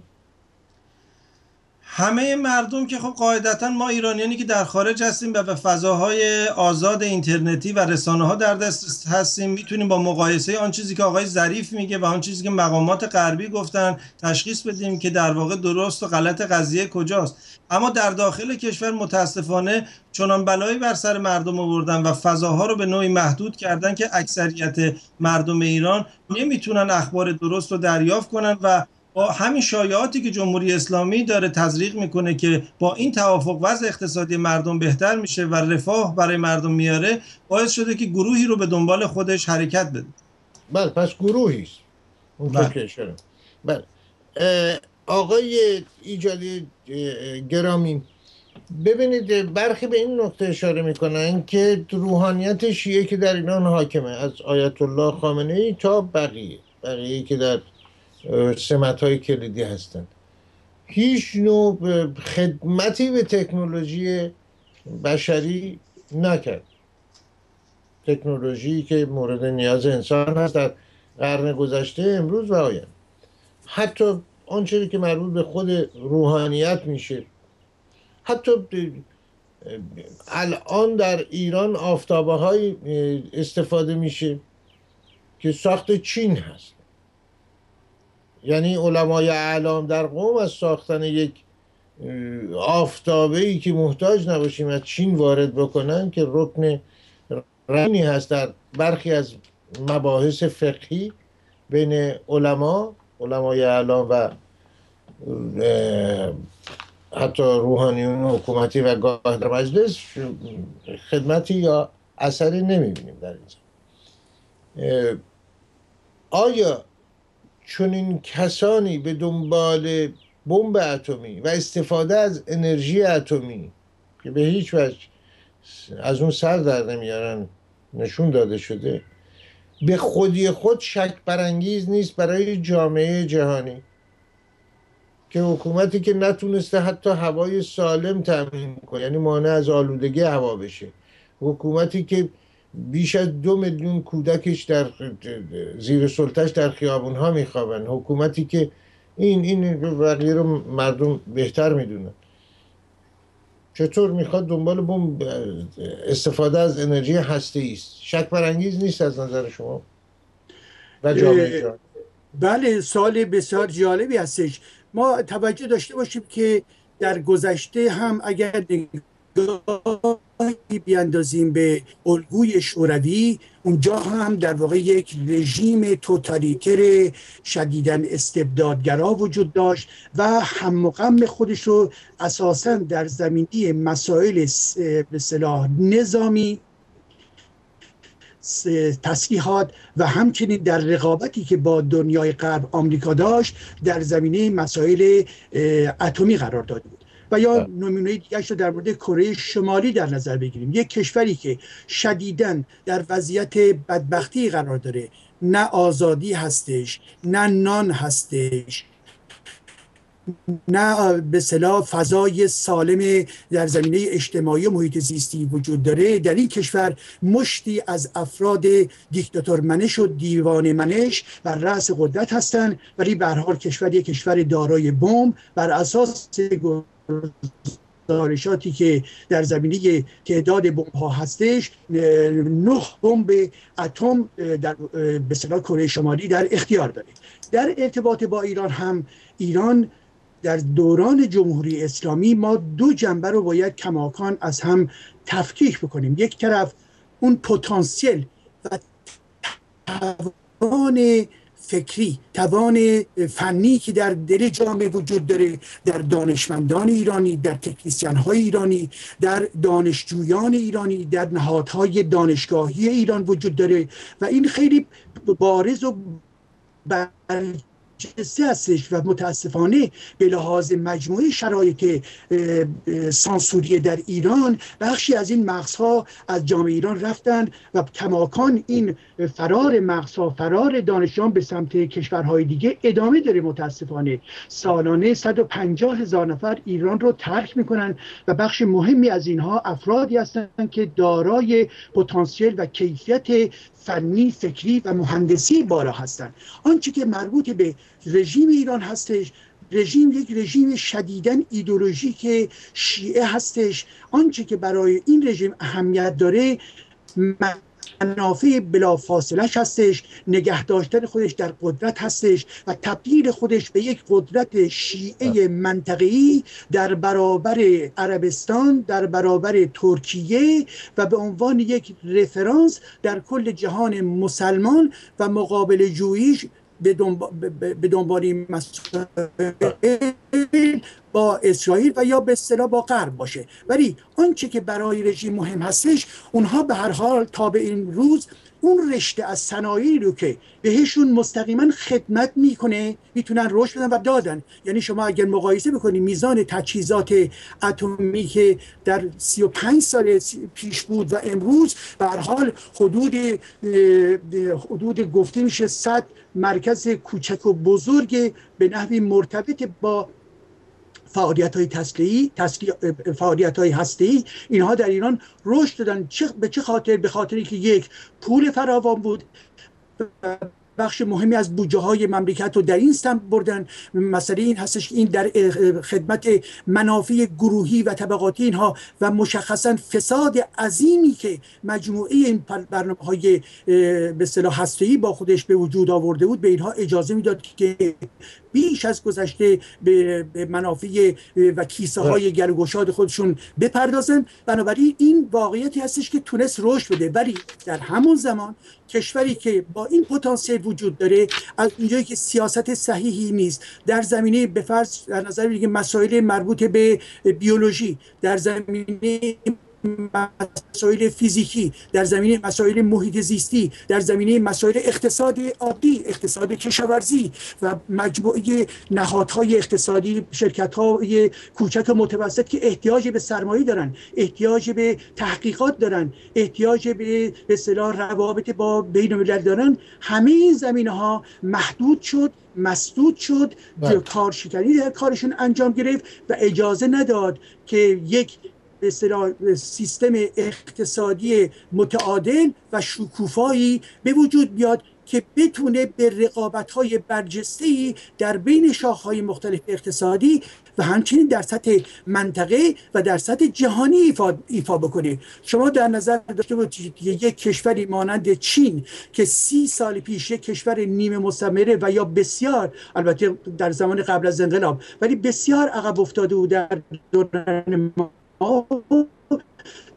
همه مردم که خب قاعدتا ما ایرانیانی که در خارج هستیم و به فضاهای آزاد اینترنتی و رسانه‌ها در دست هستیم میتونیم با مقایسه آن چیزی که آقای ظریف میگه و آن چیزی که مقامات غربی گفتن تشخیص بدیم که در واقع درست و غلط قضیه کجاست. اما در داخل کشور متاسفانه چنان بلایی بر سر مردم آوردن و فضاها رو به نوعی محدود کردن که اکثریت مردم ایران نمیتونن اخبار درست رو دریافت کنن و با همین شایعاتی که جمهوری اسلامی داره تزریق میکنه که با این توافق وضع اقتصادی مردم بهتر میشه و رفاه برای مردم میاره، باعث شده که گروهی رو به دنبال خودش حرکت بده. بله، پس گروهی است. بله. بله. آقای ایجادی گرامی، ببینید برخی به این نکته اشاره میکنن که روحانیت شیعه که در ایران حاکمه از آیت الله خامنه‌ای تا بقیه بقیه که در سمت‌های کلیدی هستند، هیچ نوع خدمتی به تکنولوژی بشری نکرد. تکنولوژی که مورد نیاز انسان هست در قرن گذشته، امروز و آینده. حتی آنچه که مربوط به خود روحانیت میشه، حتی الان در ایران آفتابه‌های استفاده میشه که ساخت چین هست. یعنی علمای اعلام در قوم از ساختن یک آفتابه‌ای که محتاج نباشیم از چین وارد بکنن که رکن رکنی هست در برخی از مباحث فقهی بین علما، علمای اعلام و حتی روحانیون حکومتی و گاه در مجلس، خدمتی یا اثری نمی‌بینیم در اینجا. آیا چنین کسانی به دنبال بمب اتمی و استفاده از انرژی اتمی که به هیچ وجه از اون سر در نمیارن نشون داده شده، به خودی خود شک برانگیز نیست برای جامعه جهانی که حکومتی که نتونسته حتی هوای سالم تامین کنه، یعنی مانع از آلودگی هوا بشه، حکومتی که بیش از دو میلیون کودکش در زیر سلطه‌اش در خیابون‌ها میخوابن، حکومتی که این این وقتی رو مردم بهتر میدونن، چطور میخواد دنبال بمب استفاده از انرژی هسته‌ای است؟ شک برانگیز نیست از نظر شما و جامعه؟ بله، سال بسیار جالبی هستش. ما توجه داشته باشیم که در گذشته هم اگر نگاه بیاندازیم به الگوی شوروی، اونجا هم در واقع یک رژیم توتالیتر شدیداً استبدادگرا وجود داشت و هم و غم خودش رو اساساً در زمینه مسائل به اصطلاح نظامی، تصریحات و همچنین در رقابتی که با دنیای غرب آمریکا داشت در زمینه مسائل اتمی قرار داده بود. و یا نمونه دیگرش رو در مورد کره شمالی در نظر بگیریم، یک کشوری که شدیداً در وضعیت بدبختی قرار داره، نه آزادی هستش، نه نان هستش، نه به اصطلاح فضای سالم در زمینه اجتماعی و محیط زیستی وجود داره. در این کشور مشتی از افراد دیکتاتورمنش و دیوانه‌منش بر رأس قدرت هستند، ولی به هر حال کشور یک کشور دارای بمب بر اساس گزارشاتی که در زمینه تعداد بمب‌ها هستش، نه بمب اتم در به اصطلاح کره شمالی در اختیار داره. در ارتباط با ایران هم، ایران در دوران جمهوری اسلامی ما دو جنبه رو باید کماکان از هم تفکیک بکنیم. یک طرف اون پتانسیل و توان فکری، توان فنی که در دل جامعه وجود داره، در دانشمندان ایرانی، در تکنیسیان‌های ایرانی، در دانشجویان ایرانی، در نهادهای دانشگاهی ایران وجود داره و این خیلی بارز و برجسته هستش و متاسفانه به لحاظ مجموعه شرایط سانسوری در ایران بخشی از این مغزها از جامعه ایران رفتن و کماکان این فرار مغزها، فرار دانشجویان به سمت کشورهای دیگه ادامه داره. متاسفانه سالانه صد و پنجاه هزار نفر ایران رو ترک میکنن و بخش مهمی از اینها افرادی هستند که دارای پتانسیل و کیفیت فنی، فکری و مهندسی بالا هستند. آنچه که مربوط به رژیم ایران هستش، رژیم یک رژیم شدیداً ایدئولوژیک شیعه هستش. آنچه که برای این رژیم اهمیت داره منافع بلافاصله‌اش هستش، نگه داشتن خودش در قدرت هستش و تبدیل خودش به یک قدرت شیعه منطقه‌ای در برابر عربستان، در برابر ترکیه و به عنوان یک رفرانس در کل جهان مسلمان و مقابل جویش به دنبال این مسائل با اسرائیل و یا به اصطلاح با غرب باشه. ولی آنچه که برای رژیم مهم هستش، اونها به هر حال تا به این روز اون رشته از صنایعی رو که بهشون مستقیما خدمت میکنه میتونن رشد بدن و دادن. یعنی شما اگر مقایسه بکنید میزان تجهیزات اتمی که در سی و پنج سال پیش بود و امروز، به هر حال حدود حدود گفته میشه صد مرکز کوچک و بزرگ به نحوی مرتبط با فعالیت‌های تسلیحی، تسلیح، فعالیت‌های هسته‌ای، اینها در ایران رشد دادن. چه به چه خاطر؟ به خاطری که یک پول فراوان بود، بخش مهمی از بودجه های مملکت رو در این سمت بردن. مسئله این هستش این در خدمت منافع گروهی و طبقاتی اینها و مشخصا فساد عظیمی که مجموعه این برنامه های به اصطلاح هسته‌ای با خودش به وجود آورده بود به اینها اجازه میداد که بیش از گذشته به منافع و کیسه های گلو گشاد خودشون بپردازن. بنابراین این واقعیتی هستش که تونس رشد بده، ولی در همون زمان کشوری که با این پتانسیل وجود داره، از اونجایی که سیاست صحیحی نیست در زمینه به فرض در نظر بگیرید مسائل مربوط به بیولوژی، در زمینه مسائل فیزیکی، در زمینه مسائل محیط زیستی، در زمینه مسائل اقتصاد آبی، اقتصاد کشاورزی و مجموعه نهادهای اقتصادی، شرکت‌های کوچک و متوسط که احتیاج به سرمایه دارن، احتیاج به تحقیقات دارن، احتیاج به به اصطلاح روابط با بین‌الملل دارن، همه این زمینه‌ها محدود شد، مسدود شد، کارشکنی در کارشون انجام گرفت و اجازه نداد که یک به اصطلاح سیستم اقتصادی متعادل و شکوفایی به وجود بیاد که بتونه به رقابت‌های برجسته‌ای در بین شاخه‌های مختلف اقتصادی و همچنین در سطح منطقه و در سطح جهانی ایفا, ایفا بکنه. شما در نظر داشته باشید یک کشوری مانند چین که سی سال پیش یک کشور نیمه مستعمره و یا بسیار، البته در زمان قبل از انقلاب، ولی بسیار عقب افتاده بود در دوران ما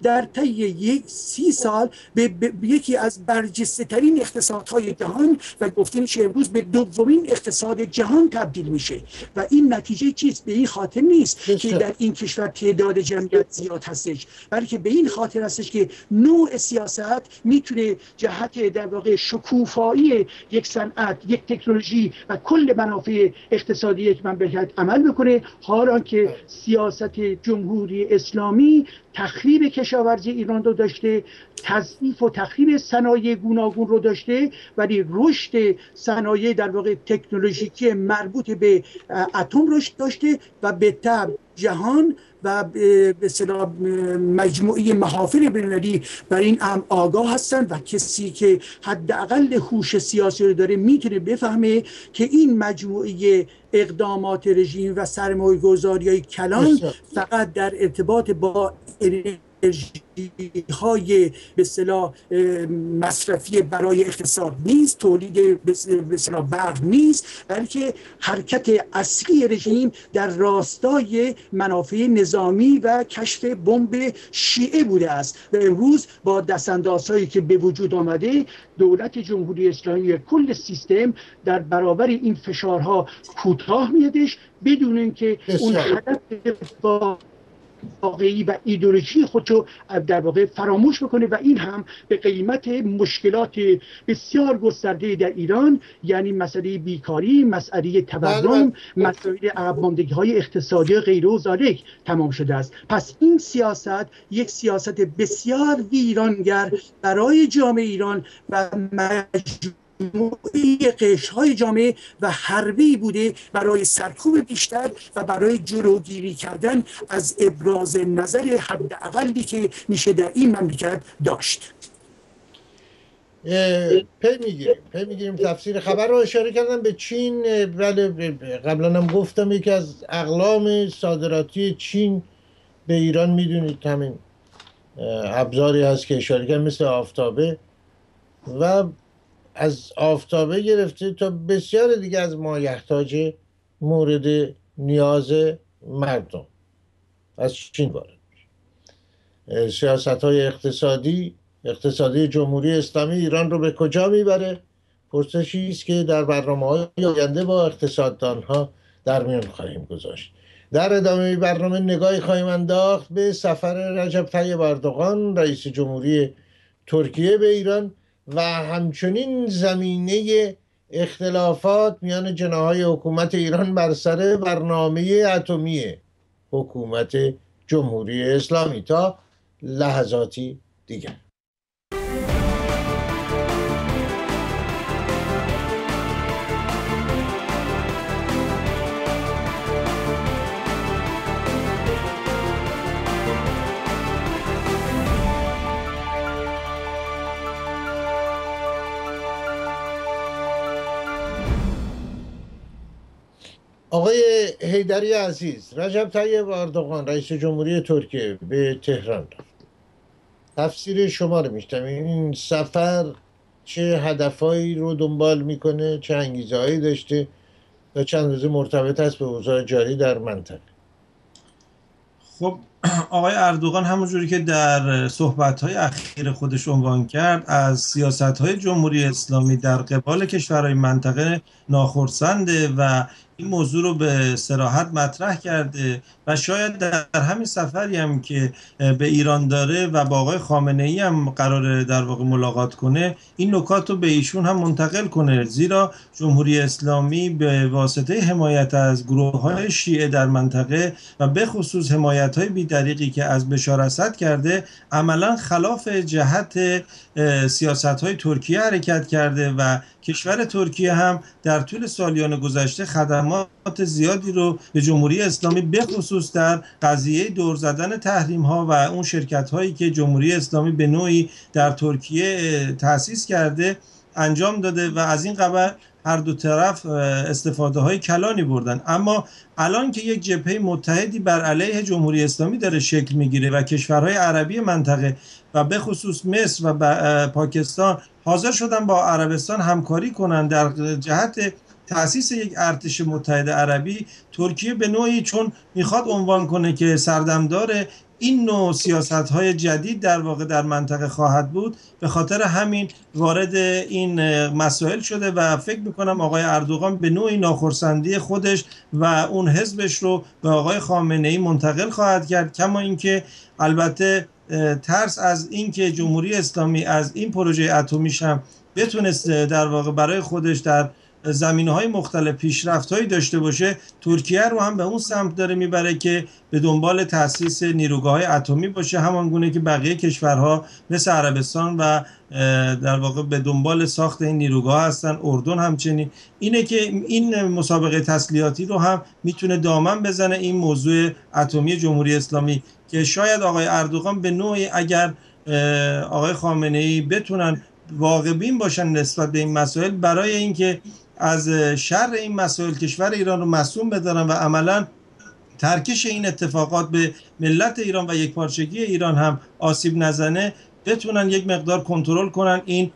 در طی یک سی سال به یکی از برجسته ترین اقتصادهای جهان و گفته میشه امروز به دومین اقتصاد جهان تبدیل میشه و این نتیجه چیست؟ به این خاطر نیست بسته. که در این کشور تعداد جمعیت زیاد هستش، بلکه به این خاطر هستش که نوع سیاست میتونه جهت در واقع شکوفایی یک صنعت، یک تکنولوژی و کل منافع اقتصادی یک مملکت عمل بکنه. حالا که سیاست جمهوری اسلامی تخریب کشاورزی ایران رو داشته، تضعیف و تخریب صنایع گوناگون رو داشته، ولی رشد صنایع در واقع تکنولوژیکی مربوط به اتم رشد داشته و به تبع جهان و به اصطلاح مجموعه محافل بین‌المللی برای این هم آگاه هستن و کسی که حداقل هوش سیاسی رو داره میتونه بفهمه که این مجموعه اقدامات رژیم و سرمایه‌گذاری‌های کلان فقط در ارتباط با انرژی‌های به اصطلاح مصرفی برای اقتصاد نیست، تولید به اصطلاح برق نیست، بلکه حرکت اصلی رژیم در راستای منافع نظامی و کشف بمب شیعه بوده است و امروز با دستاندازهایی که به وجود آمده دولت جمهوری اسلامی کل سیستم در برابر این فشارها کوتاه میادش بدون اینکه اون هدف با واقعی و ایدئولوژی خودشو در واقع فراموش بکنه و این هم به قیمت مشکلات بسیار گسترده در ایران، یعنی مسئله بیکاری، مسئله تورم، مسائل عقب‌ماندگی‌های اقتصادی غیر و ذالک تمام شده است. پس این سیاست یک سیاست بسیار ویرانگر برای جامعه ایران و مجموع موقعی قشرهای جامعه و حربی بوده برای سرکوب بیشتر و برای جلوگیری کردن از ابراز نظر حداقلی که میشه در این مملکت داشت. پی میگیریم پی میگیریم تفسیر خبر رو اشاره کردم به چین. بله، قبلا هم گفتم یکی از اقلام صادراتی چین به ایران میدونید همین ابزاری هست که اشاره کردم مثل آفتابه و از آفتابه گرفته تا بسیار دیگه از مایحتاج مورد نیاز مردم از چین وارد میشه. سیاست‌های اقتصادی اقتصادی جمهوری اسلامی ایران رو به کجا میبره؟ پرسشی است که در برنامه‌های آینده با اقتصاددان‌ها در میان خواهیم گذاشت. در ادامه برنامه نگاهی خواهیم انداخت به سفر رجب طیب اردوغان رئیس جمهوری ترکیه به ایران و همچنین زمینه اختلافات میان جناح‌های حکومت ایران بر سر برنامه اتمی حکومت جمهوری اسلامی. تا لحظاتی دیگر. آقای حیدری عزیز، رجب طیب اردوغان رئیس جمهوری ترکیه به تهران رفت. تفسیر شما رو میشنویم. این سفر چه هدفهایی رو دنبال میکنه، چه انگیزه‌هایی داشته و چند روزه مرتبط است به اوضاع جاری در منطقه؟ خب آقای اردوغان همونجوری که در صحبت‌های اخیر خودش عنوان کرد از سیاست‌های جمهوری اسلامی در قبال کشورهای منطقه ناخرسنده و این موضوع رو به صراحت مطرح کرده و شاید در همین سفری هم که به ایران داره و با آقای خامنه‌ای هم قراره در واقع ملاقات کنه این نکات رو به ایشون هم منتقل کنه، زیرا جمهوری اسلامی به واسطه حمایت از گروه‌های شیعه در منطقه و به خصوص حمایت‌های بی‌دریغی که از بشار اسد کرده عملا خلاف جهت سیاست‌های ترکیه حرکت کرده و کشور ترکیه هم در طول سالیان گذشته خدمات زیادی رو به جمهوری اسلامی به خصوص در قضیه دور زدن تحریم ها و اون شرکت هایی که جمهوری اسلامی به نوعی در ترکیه تأسیس کرده انجام داده و از این قبل هر دو طرف استفاده های کلانی بردن. اما الان که یک جبهه متحدی بر علیه جمهوری اسلامی داره شکل میگیره و کشورهای عربی منطقه و به خصوص مصر و پاکستان حاضر شدن با عربستان همکاری کنند در جهت تأسیس یک ارتش متحد عربی، ترکیه به نوعی چون میخواد عنوان کنه که سردمداره این نوع سیاست‌های جدید در واقع در منطقه خواهد بود. به خاطر همین وارد این مسائل شده و فکر می‌کنم آقای اردوغان به نوعی ناخرسندی خودش و اون حزبش رو به آقای خامنه‌ای منتقل خواهد کرد، کما اینکه البته ترس از اینکه جمهوری اسلامی از این پروژه اتمیش هم بتونست در واقع برای خودش در زمینه‌های مختلف پیشرفت‌هایی داشته باشه، ترکیه رو هم به اون سمت داره میبره که به دنبال تأسیس نیروگاه‌های اتمی باشه، همانگونه که بقیه کشورها مثل عربستان و در واقع به دنبال ساخت این نیروگاه هستن، اردن همچنین. اینه که این مسابقه تسلیحاتی رو هم میتونه دامن بزنه این موضوع اتمی جمهوری اسلامی، که شاید آقای اردوغان به نوعی اگر آقای خامنه‌ای بتونن واقع‌بین باشن نسبت به این مسائل، برای اینکه از شر این مسائل کشور ایران رو معصوم بدارن و عملا ترکش این اتفاقات به ملت ایران و یکپارچگی ایران هم آسیب نزنه، بتونن یک مقدار کنترل کنن این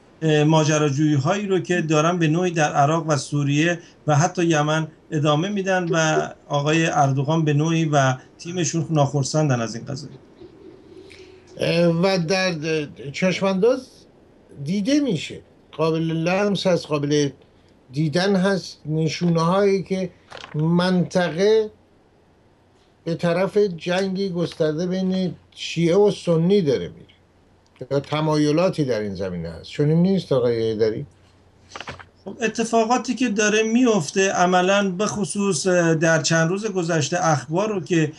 ماجراجویی هایی رو که دارن به نوعی در عراق و سوریه و حتی یمن ادامه میدن و آقای اردوغان به نوعی و تیمشون ناخرسندن از این قضیه. و در چشمانداز دیده میشه، قابل لمس هست، قابل دیدن هست نشونه هایی که منطقه به طرف جنگی گسترده بین شیعه و سنی داره میره یا تمایلاتی در این زمینه هست. چون این نیست آقای حیدری؟ اتفاقاتی که داره میفته عملا، به خصوص در چند روز گذشته اخبار رو که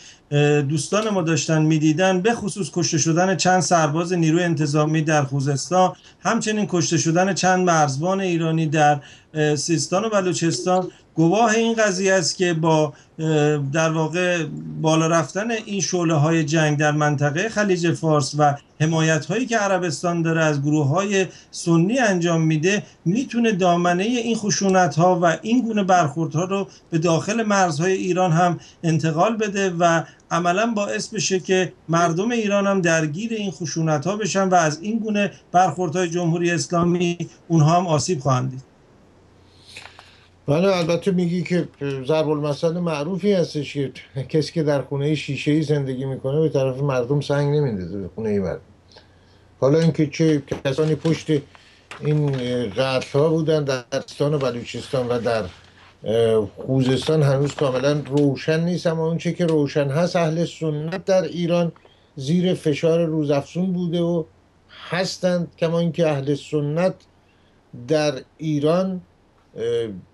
دوستان ما داشتن میدیدن، به خصوص کشته شدن چند سرباز نیروی انتظامی در خوزستان، همچنین کشته شدن چند مرزبان ایرانی در سیستان و بلوچستان، گواه این قضیه است که با در واقع بالا رفتن این شعله های جنگ در منطقه خلیج فارس و حمایت هایی که عربستان داره از گروه های سنی انجام میده، میتونه دامنه این خشونت ها و این گونه برخورد ها رو به داخل مرزهای ایران هم انتقال بده و عملا باعث بشه که مردم ایران هم درگیر این خشونت ها بشن و از این گونه برخورد های جمهوری اسلامی اونها هم آسیب خواهند دید. بله، البته میگی که ضرب المثل معروفی هستش که کسی که در خونه شیشه‌ای زندگی میکنه به طرف مردم سنگ نمیندازه، به خونه مردم. حالا اینکه چه کسانی پشت این قتل‌ها بودن در سیستان و بلوچستان و در خوزستان هنوز کاملا روشن نیست، اما اون چه که روشن هست اهل سنت در ایران زیر فشار روزافزون بوده و هستند، کما اینکه اهل سنت در ایران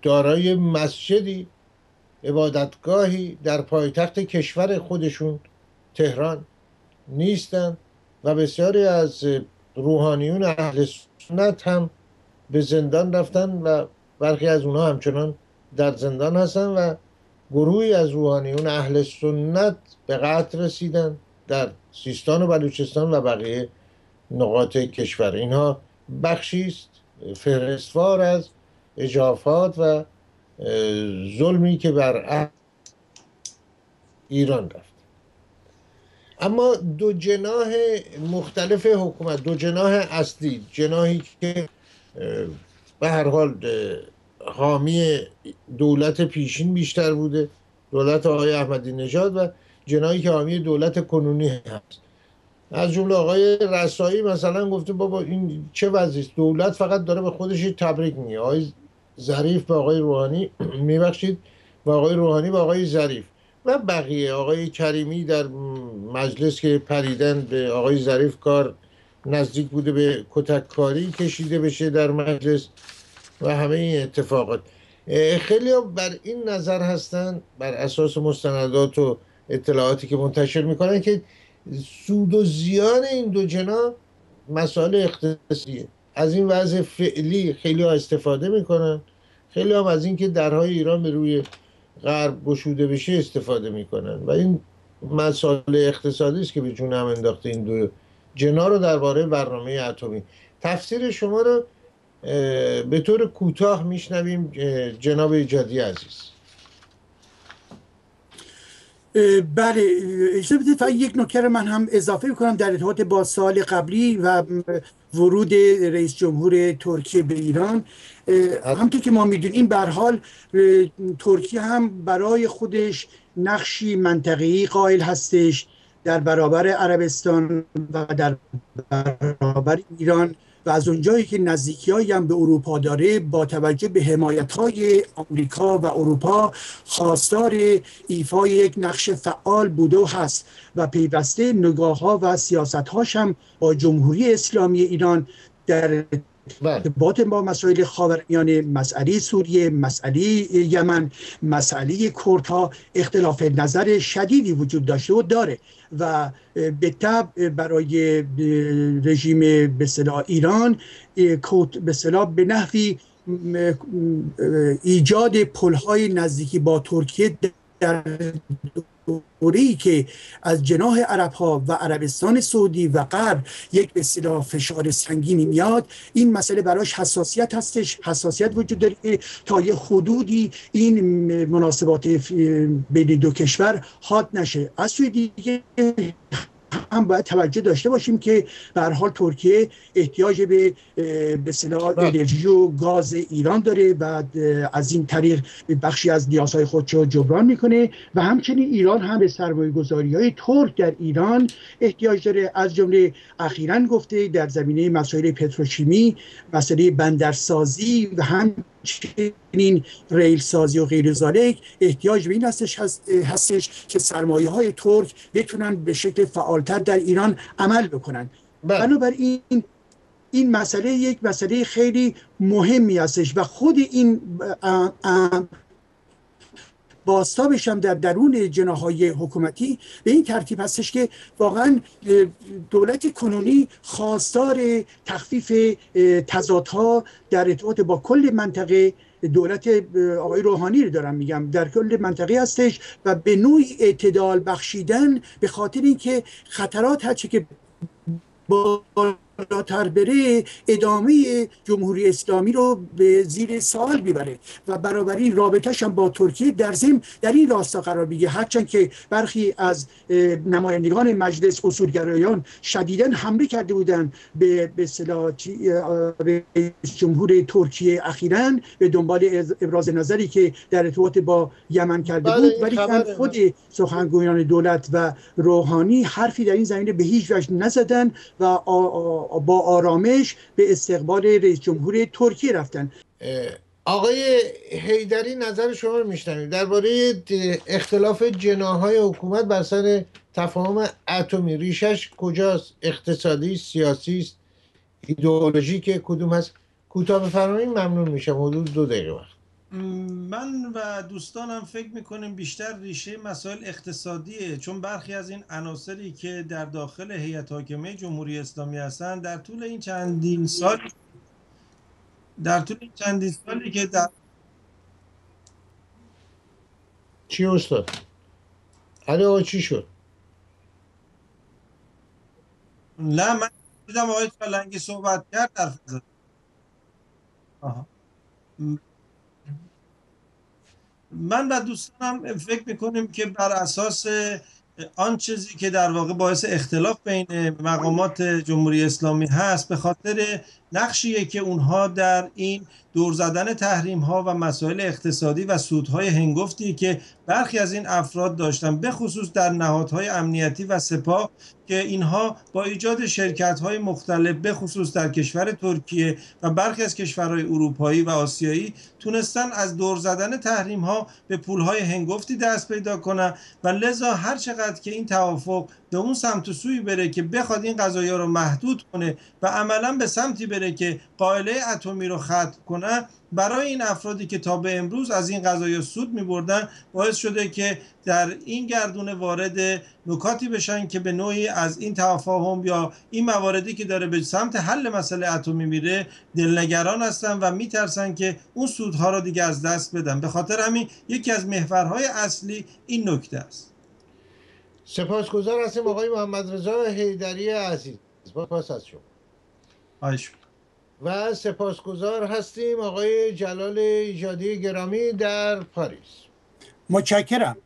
دارای مسجدی، عبادتگاهی در پایتخت کشور خودشون تهران نیستند و بسیاری از روحانیون اهل سنت هم به زندان رفتن و برخی از اونها همچنان در زندان هستن و گروهی از روحانیون اهل سنت به قتل رسیدن در سیستان و بلوچستان و بقیه نقاط کشور. اینها بخشی است فهرستوار از اجافات و ظلمی که بر ایران رفت. اما دو جناح مختلف حکومت، دو جناح اصلی، جناحی که به هر حال حامی دولت پیشین بیشتر بوده، دولت آقای احمدی نژاد، و جناحی که حامی دولت کنونی هست، از جمله آقای رسایی مثلا گفته بابا این چه وضعیه، دولت فقط داره به خودش تبریک میگه. آقای ظریف به آقای روحانی میبخشید و آقای روحانی به آقای ظریف و بقیه، آقای کریمی در مجلس که پریدن به آقای ظریف کار نزدیک بوده به کتک کاری کشیده بشه در مجلس و همه این اتفاقات. خیلی ها بر این نظر هستن بر اساس مستندات و اطلاعاتی که منتشر میکنن که سود و زیان این دو جناح مسائل اقتصادیه. از این وضع فعلی خیلی ها استفاده میکنن، خیلی هم از اینکه درهای ایران به روی غرب گشوده بشه استفاده میکنن و این مسائل اقتصادی است که به جون هم انداخته این دو جناح رو. درباره برنامه اتمی تفسیر شما رو به طور کوتاه میشنویم جناب ایجادی عزیز. بله، اجازه بدید فقط یک نکته رو من هم اضافه میکنم در ارتباط با سال قبلی و ورود رئیس جمهور ترکیه به ایران. همونطور که ما میدونیم به هر حال ترکیه هم برای خودش نقشی منطقه‌ای قائل هستش در برابر عربستان و در برابر ایران و از اونجایی که نزدیکی‌هایی هم به اروپا داره، با توجه به حمایت‌های آمریکا و اروپا خواستار ایفای یک نقش فعال بوده و هست و پیوسته نگاه‌ها و سیاست‌هاش هم با جمهوری اسلامی ایران در ارتباط با مسائل خاورمیانه، مسئله سوریه، مسئله یمن، مسئله کردها اختلاف نظر شدیدی وجود داشته و داره و به تبع برای رژیم به اصطلاح ایران به اصطلاح به نحوی ایجاد پل‌های نزدیکی با ترکیه در دوره‌ای که از جناح عرب‌ها و عربستان سعودی و غرب یک به اصطلاح فشار سنگینی میاد، این مسئله براش حساسیت هستش، حساسیت وجود داره تا یه حدودی این مناسبات بین دو کشور حاد نشه. از سوی دیگه هم باید توجه داشته باشیم که به هر حال ترکیه احتیاج به به اصطلاح انرژی و گاز ایران داره و از این طریق بخشی از نیازهای خودشو جبران میکنه و همچنین ایران هم به سرمایه‌گذاری‌های ترک در ایران احتیاج داره، از جمله اخیراً گفته در زمینه مسائل پتروشیمی، مسئله بندرسازی و هم این ریل سازی و غیر ذالک احتیاج به این هستش هستش که سرمایه های ترک بتونن به شکل فعالتر در ایران عمل بکنن. بنابراین این این مسئله یک مسئله خیلی مهمی هستش و خود این باستابش هم در درون جناح‌های حکومتی به این ترتیب هستش که واقعا دولت کنونی خواستار تخفیف تضادها در ارتباط با کل منطقه، دولت آقای روحانی رو دارم میگم، در کل منطقه هستش و به نوعی اعتدال بخشیدن به خاطر اینکه خطرات هرچی که بالاتر بره ادامه جمهوری اسلامی رو به زیر سوال میبره و برابری رابطه‌اش هم با ترکیه در ضمن در این راستا قرار میگیره، هرچند که برخی از نمایندگان مجلس اصولگرایان شدیداً حمله کرده بودند به به اصطلاح رئیس جمهور ترکیه اخیراً به دنبال ابراز نظری که در ارتباط با یمن کرده بود، ولی خود سخنگویان دولت و روحانی حرفی در این زمینه به هیچ وجه نزدند و با آرامش به استقبال رئیس جمهور ترکیه رفتن. آقای حیدری نظر شما رو میشنویم درباره اختلاف جناح‌های حکومت بر سر تفاهم اتمی، ریشش کجاست؟ اقتصادی، سیاسی است، ایدئولوژیک، کدوم هست؟ کوتاه بفرمایید ممنون میشم، حدود دو دقیقه وقت. من و دوستانم فکر میکنیم بیشتر ریشه مسائل اقتصادیه، چون برخی از این عناصری که در داخل هیئت حاکمه جمهوری اسلامی هستند در طول این چندین سال در طول این چندین سالی که در چی استاد؟ الان چی شد؟ نه من دیدم آقای فلنگی صحبت کرد در فضا. آها. من و دوستانم فکر میکنیم که بر اساس آن چیزی که در واقع باعث اختلاف بین مقامات جمهوری اسلامی هست به خاطر نقشیه که اونها در این دور زدن تحریم ها و مسائل اقتصادی و سودهای هنگفتی که برخی از این افراد داشتن، به خصوص در نهادهای امنیتی و سپاه، که اینها با ایجاد شرکت های مختلف به خصوص در کشور ترکیه و برخی از کشورهای اروپایی و آسیایی تونستن از دور زدن تحریم ها به پول های هنگفتی دست پیدا کنن و لذا هر چقدر که این توافق به اون سمت و سوی بره که بخواد این قضایا رو محدود کنه و عملا به سمتی بره که قائله اتمی رو ختم کنه، برای این افرادی که تا به امروز از این قضایا سود می‌بردن باعث شده که در این گردونه وارد نکاتی بشن که به نوعی از این تفاهم یا این مواردی که داره به سمت حل مسئله اتمی میره دلنگران هستن و میترسن که اون سودها رو دیگه از دست بدن. به خاطر همین یکی از محورهای اصلی این نکته است. سپاسگزار هستیم آقای محمد رضا حیدری عزیز، سپاس از شما. و سپاسگزار هستیم آقای جلال ایجادی گرامی در پاریس. متشکرم.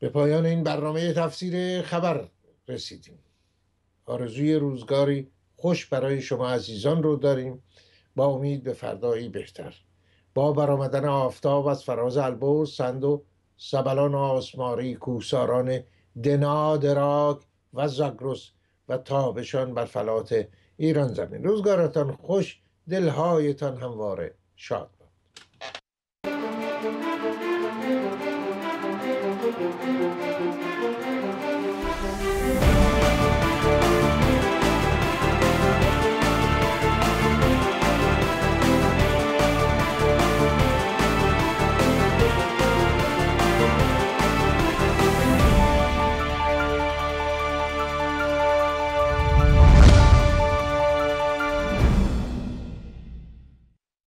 به پایان این برنامه تفسیر خبر رسیدیم. آرزوی روزگاری خوش برای شما عزیزان رو داریم با امید به فردایی بهتر. با برآمدن آفتاب از فراز البرز، سند و سبلان آسماری کوهساران دنادراک و زاگرس و تابشان بر فلات ایران زمین. روزگارتان خوش، دلهایتان همواره شاد.